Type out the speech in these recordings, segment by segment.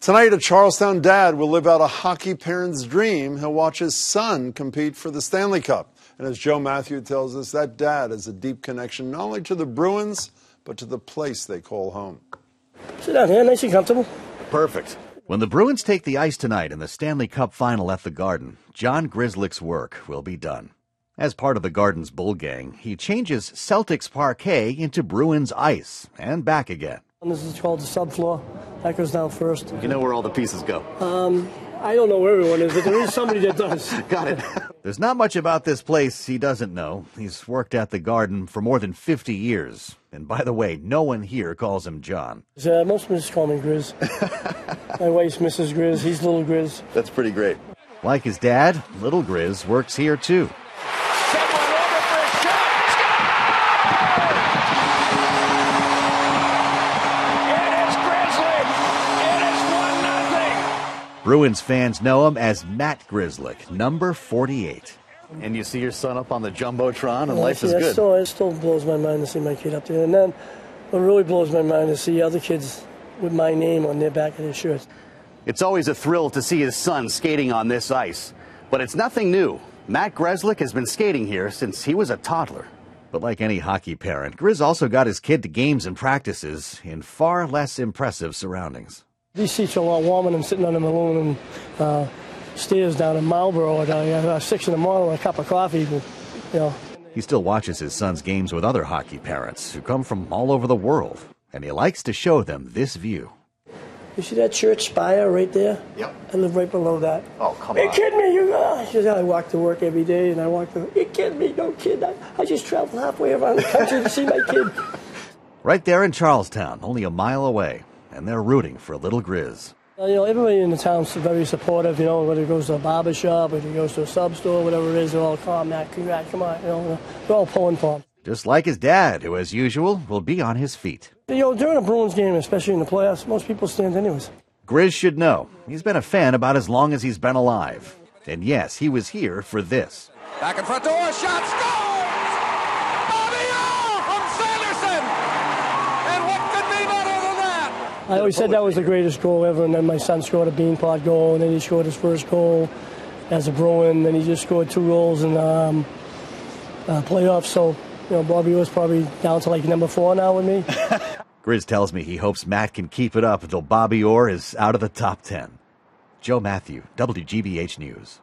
Tonight, a Charlestown dad will live out a hockey parent's dream. He'll watch his son compete for the Stanley Cup. And as Joe Mathieu tells us, that dad has a deep connection not only to the Bruins, but to the place they call home. Sit down here, nice and comfortable. Perfect. When the Bruins take the ice tonight in the Stanley Cup final at the Garden, John Grzelcyk's work will be done. As part of the Garden's bull gang, he changes Celtics parquet into Bruins ice and back again. This is called the subfloor. That goes down first. You know where all the pieces go. I don't know where everyone is, but there is somebody that does. Got it. There's not much about this place he doesn't know. He's worked at the Garden for more than 50 years. And by the way, no one here calls him John. Most of them just call me Grizz. My wife's Mrs. Grizz. He's Little Grizz. That's pretty great. Like his dad, Little Grizz works here too. Bruins fans know him as Matt Grzelcyk, number 48. And you see your son up on the Jumbotron, and life is good. It still blows my mind to see my kid up there. And then what really blows my mind is to see other kids with my name on their back of their shirts. It's always a thrill to see his son skating on this ice. But it's nothing new. Matt Grzelcyk has been skating here since he was a toddler. But like any hockey parent, Grizz also got his kid to games and practices in far less impressive surroundings. These seats are a lot warmer than sitting on them aluminum stairs down in Marlboro at 6 in the morning with a cup of coffee. But, you know. He still watches his son's games with other hockey parents who come from all over the world, and he likes to show them this view. You see that church spire right there? Yep. I live right below that. Oh, come on. Are you kidding me? I walk to work every day, and I walk to work. You're kidding me? No kid. I just travel halfway around the country to see my kid. Right there in Charlestown, only a mile away. And they're rooting for Little Grizz. You know, everybody in the town's very supportive, you know, whether it goes to a barber shop, whether it goes to a sub store, whatever it is, they're all, calm, Matt, congrats, come on, you know, they're all pulling for him. Just like his dad, who, as usual, will be on his feet. You know, during a Bruins game, especially in the playoffs, most people stand anyways. Grizz should know. He's been a fan about as long as he's been alive. And yes, he was here for this. Back in front door, shot, score! I always said that was the greatest goal ever, and then my son scored a beanpot goal, and then he scored his first goal as a Bruin, and he just scored 2 goals in playoffs. So, you know, Bobby Orr's probably down to like number 4 now with me. Grizz tells me he hopes Matt can keep it up until Bobby Orr is out of the top 10. Joe Mathieu, WGBH News.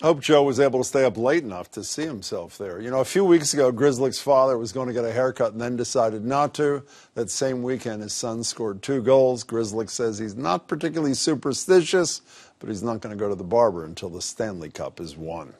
I hope Joe was able to stay up late enough to see himself there. You know, a few weeks ago, Grzelcyk's father was going to get a haircut and then decided not to. That same weekend, his son scored 2 goals. Grzelcyk says he's not particularly superstitious, but he's not going to go to the barber until the Stanley Cup is won.